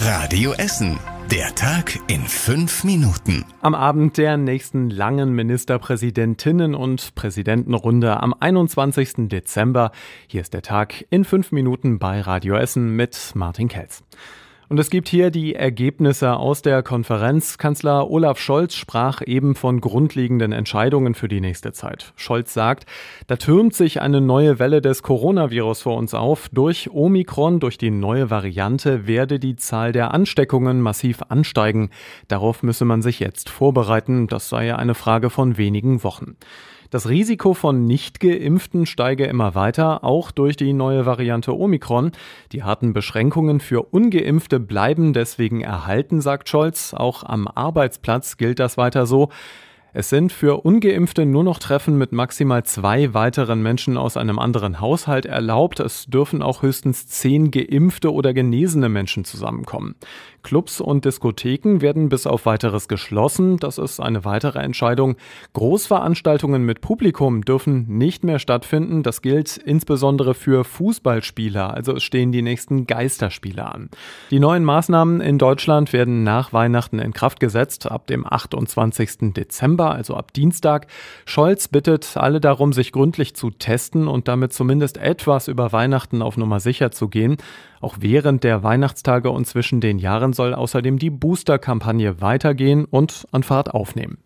Radio Essen. Der Tag in 5 Minuten. Am Abend der nächsten langen Ministerpräsidentinnen- und Präsidentenrunde am 21. Dezember. Hier ist der Tag in 5 Minuten bei Radio Essen mit Martin Kelz. Und es gibt hier die Ergebnisse aus der Konferenz. Kanzler Olaf Scholz sprach eben von grundlegenden Entscheidungen für die nächste Zeit. Scholz sagt, da türmt sich eine neue Welle des Coronavirus vor uns auf. Durch Omikron, durch die neue Variante, werde die Zahl der Ansteckungen massiv ansteigen. Darauf müsse man sich jetzt vorbereiten. Das sei ja eine Frage von wenigen Wochen. Das Risiko von Nicht-Geimpften steige immer weiter, auch durch die neue Variante Omikron. Die harten Beschränkungen für Ungeimpfte bleiben deswegen erhalten, sagt Scholz. Auch am Arbeitsplatz gilt das weiter so. Es sind für Ungeimpfte nur noch Treffen mit maximal 2 weiteren Menschen aus einem anderen Haushalt erlaubt. Es dürfen auch höchstens 10 geimpfte oder genesene Menschen zusammenkommen. Clubs und Diskotheken werden bis auf Weiteres geschlossen. Das ist eine weitere Entscheidung. Großveranstaltungen mit Publikum dürfen nicht mehr stattfinden. Das gilt insbesondere für Fußballspieler. Also es stehen die nächsten Geisterspiele an. Die neuen Maßnahmen in Deutschland werden nach Weihnachten in Kraft gesetzt. Ab dem 28. Dezember, also ab Dienstag. Scholz bittet alle darum, sich gründlich zu testen und damit zumindest etwas über Weihnachten auf Nummer sicher zu gehen. Auch während der Weihnachtstage und zwischen den Jahren soll außerdem die Booster-Kampagne weitergehen und an Fahrt aufnehmen.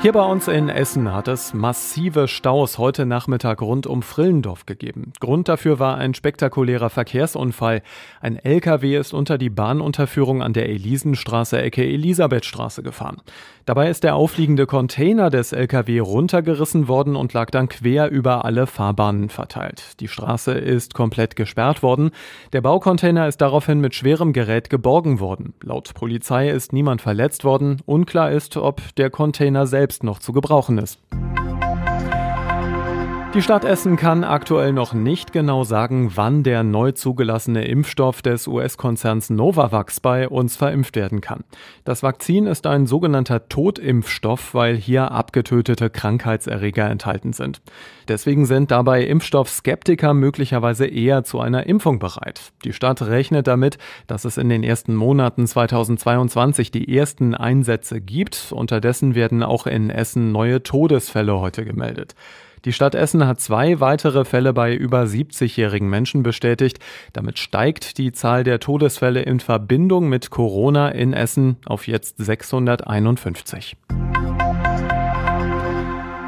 Hier bei uns in Essen hat es massive Staus heute Nachmittag rund um Frillendorf gegeben. Grund dafür war ein spektakulärer Verkehrsunfall. Ein LKW ist unter die Bahnunterführung an der Elisenstraße Ecke Elisabethstraße gefahren. Dabei ist der aufliegende Container des LKW runtergerissen worden und lag dann quer über alle Fahrbahnen verteilt. Die Straße ist komplett gesperrt worden. Der Baucontainer ist daraufhin mit schwerem Gerät geborgen worden. Laut Polizei ist niemand verletzt worden. Unklar ist, ob der Container selbst noch zu gebrauchen ist. Die Stadt Essen kann aktuell noch nicht genau sagen, wann der neu zugelassene Impfstoff des US-Konzerns Novavax bei uns verimpft werden kann. Das Vakzin ist ein sogenannter Totimpfstoff, weil hier abgetötete Krankheitserreger enthalten sind. Deswegen sind dabei Impfstoffskeptiker möglicherweise eher zu einer Impfung bereit. Die Stadt rechnet damit, dass es in den ersten Monaten 2022 die ersten Einsätze gibt. Unterdessen werden auch in Essen neue Todesfälle heute gemeldet. Die Stadt Essen hat 2 weitere Fälle bei über 70-jährigen Menschen bestätigt. Damit steigt die Zahl der Todesfälle in Verbindung mit Corona in Essen auf jetzt 651.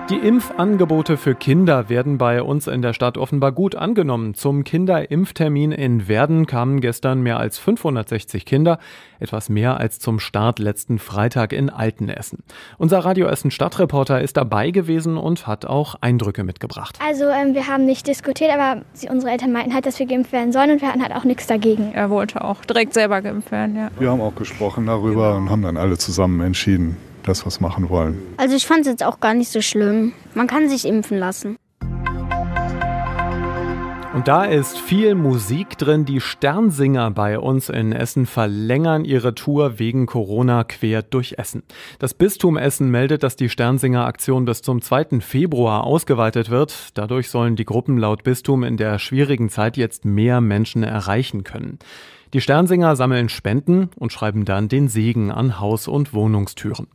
Die Impfangebote für Kinder werden bei uns in der Stadt offenbar gut angenommen. Zum Kinderimpftermin in Werden kamen gestern mehr als 560 Kinder, etwas mehr als zum Start letzten Freitag in Altenessen. Unser Radio Essen Stadtreporter ist dabei gewesen und hat auch Eindrücke mitgebracht. Also wir haben nicht diskutiert, aber unsere Eltern meinten halt, dass wir geimpft werden sollen und wir hatten halt auch nichts dagegen. Er wollte auch direkt selber geimpft werden, ja. Wir haben auch gesprochen darüber und haben dann alle zusammen entschieden, dass wir es machen wollen. Also ich fand es jetzt auch gar nicht so schlimm. Man kann sich impfen lassen. Und da ist viel Musik drin. Die Sternsinger bei uns in Essen verlängern ihre Tour wegen Corona quer durch Essen. Das Bistum Essen meldet, dass die Sternsinger-Aktion bis zum 2. Februar ausgeweitet wird. Dadurch sollen die Gruppen laut Bistum in der schwierigen Zeit jetzt mehr Menschen erreichen können. Die Sternsinger sammeln Spenden und schreiben dann den Segen an Haus- und Wohnungstüren.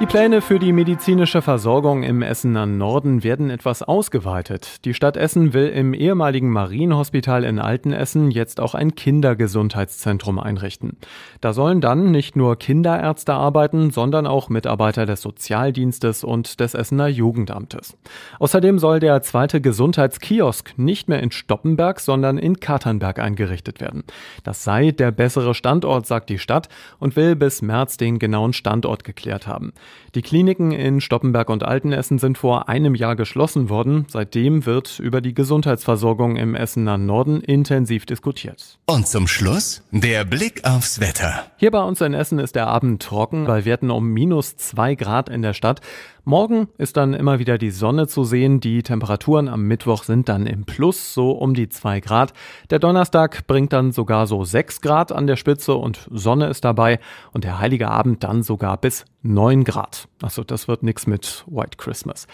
Die Pläne für die medizinische Versorgung im Essener Norden werden etwas ausgeweitet. Die Stadt Essen will im ehemaligen Marienhospital in Altenessen jetzt auch ein Kindergesundheitszentrum einrichten. Da sollen dann nicht nur Kinderärzte arbeiten, sondern auch Mitarbeiter des Sozialdienstes und des Essener Jugendamtes. Außerdem soll der 2. Gesundheitskiosk nicht mehr in Stoppenberg, sondern in Katernberg eingerichtet werden. Das sei der bessere Standort, sagt die Stadt und will bis März den genauen Standort geklärt haben. Die Kliniken in Stoppenberg und Altenessen sind vor einem Jahr geschlossen worden. Seitdem wird über die Gesundheitsversorgung im Essener Norden intensiv diskutiert. Und zum Schluss der Blick aufs Wetter. Hier bei uns in Essen ist der Abend trocken, bei Werten um -2 Grad in der Stadt. Morgen ist dann immer wieder die Sonne zu sehen. Die Temperaturen am Mittwoch sind dann im Plus, so um die 2 Grad. Der Donnerstag bringt dann sogar so 6 Grad an der Spitze und Sonne ist dabei. Und der Heilige Abend dann sogar bis 9 Grad. Achso, das wird nichts mit White Christmas.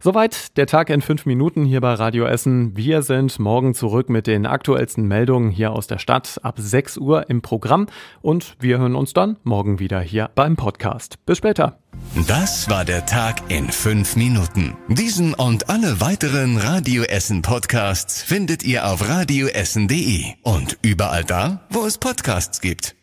Soweit der Tag in 5 Minuten hier bei Radio Essen. Wir sind morgen zurück mit den aktuellsten Meldungen hier aus der Stadt ab 6 Uhr im Programm. Und wir hören uns dann morgen wieder hier beim Podcast. Bis später. Das war der Tag in 5 Minuten. Diesen und alle weiteren Radio Essen Podcasts findet ihr auf radioessen.de und überall da, wo es Podcasts gibt.